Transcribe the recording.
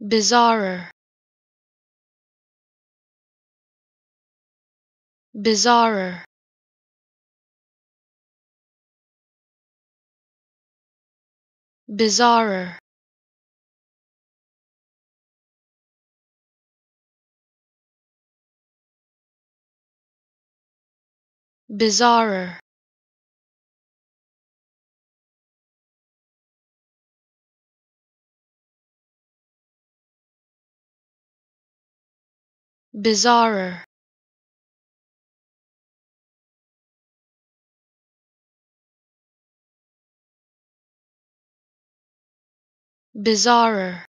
Bizarrer, bizarrer, bizarrer, bizarrer, bizarrer, bizarrer.